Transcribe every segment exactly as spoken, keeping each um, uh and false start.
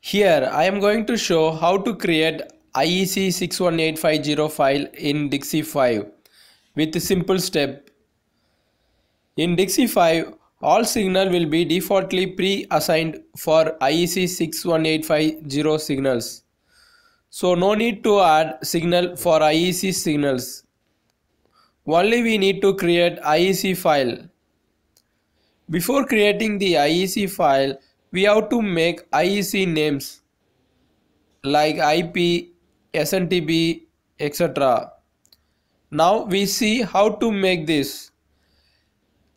Here I am going to show how to create I E C six one eight five zero file in DIGSI five with a simple step. In DIGSI five, all signal will be defaultly pre-assigned for I E C six one eight five zero signals. So no need to add signal for I E C signals. Only we need to create I E C file. Before creating the I E C file, we have to make I E C names like I P, S N T B, et cetera. Now we see how to make this.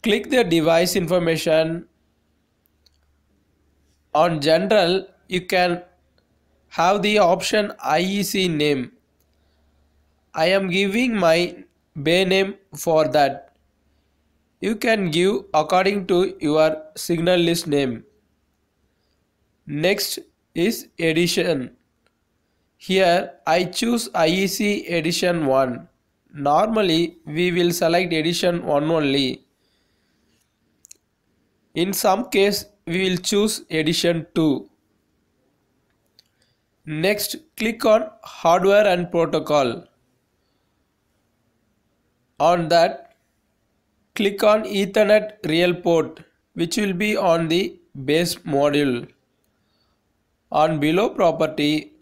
Click the device information. On general, you can have the option I E C name. I am giving my bay name for that. You can give according to your signal list name. Next is edition. Here I choose I E C edition one. Normally we will select edition one only. In some case we will choose edition two. Next, click on hardware and protocol. On that, click on Ethernet real port, which will be on the base module. On below property,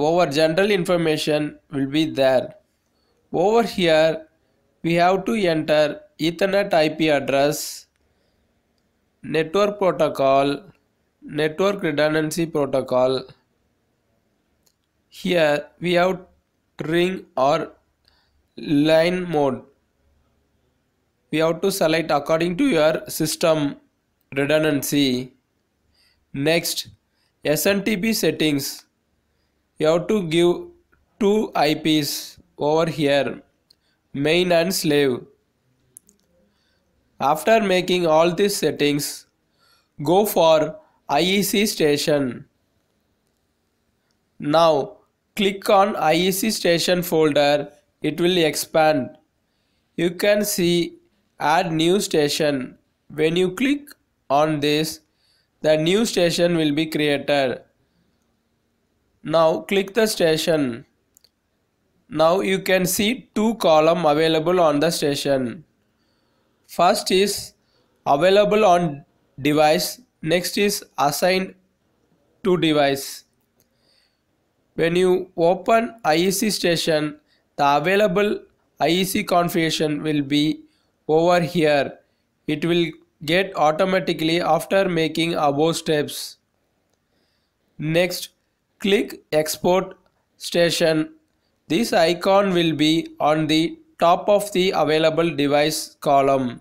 our general information will be there. Over here, we have to enter Ethernet I P address, network protocol, network redundancy protocol. Here we have ring or line mode. We have to select according to your system redundancy. Next, S N T P settings. You have to give two I Ps over here, main and slave. After making all these settings, go for I E C station. Now click on I E C station folder. It will expand. You can see add new station. When you click on this, the new station will be created. Now click the station. Now you can see two columns available on the station. First is available on device. Next is assigned to device. When you open I E C station, the available I E C configuration will be over here. It will get automatically after making above steps. Next, click export station. This icon will be on the top of the available device column.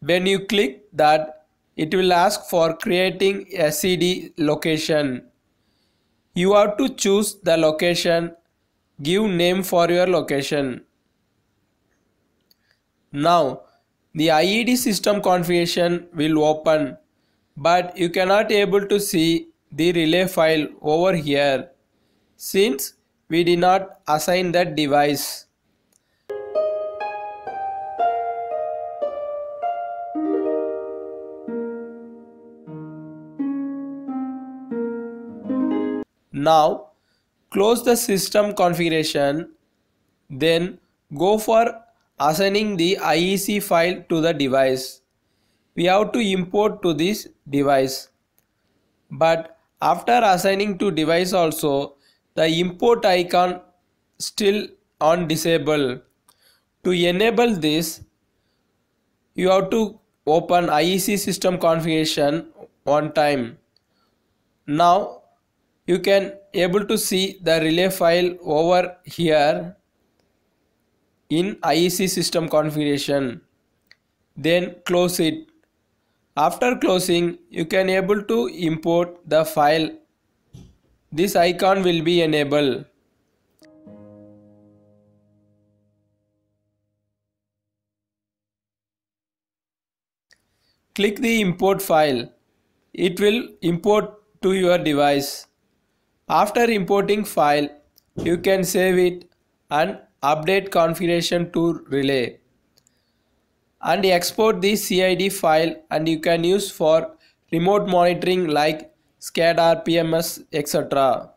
When you click that, it will ask for creating S C D location. You have to choose the location. Give name for your location. Now the I E D system configuration will open, but you cannot able to see the relay file over here since we did not assign that device. Now close the system configuration, then go for assigning the I E C file to the device. We have to import to this device. But after assigning to device also, the import icon still on disable. To enable this, you have to open I E C system configuration one time. Now you can able to see the relay file over here in I E C system configuration. Then close it. After closing, you can able to import the file. This icon will be enabled. Click the import file. It will import to your device. After importing file, you can save it and update configuration to relay and export the C I D file, and you can use for remote monitoring like SCADA, P M S, et cetera.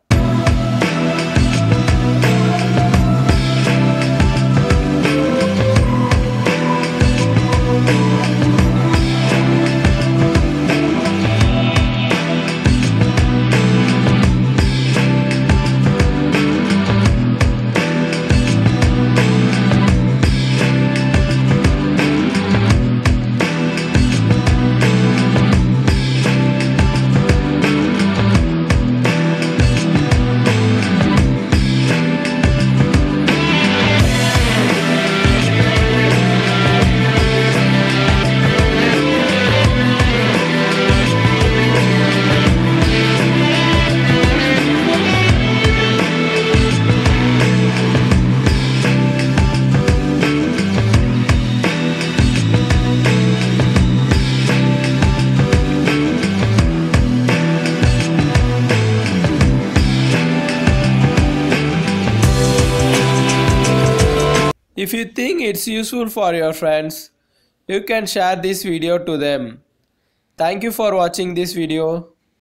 If you think it's useful for your friends, you can share this video to them. Thank you for watching this video.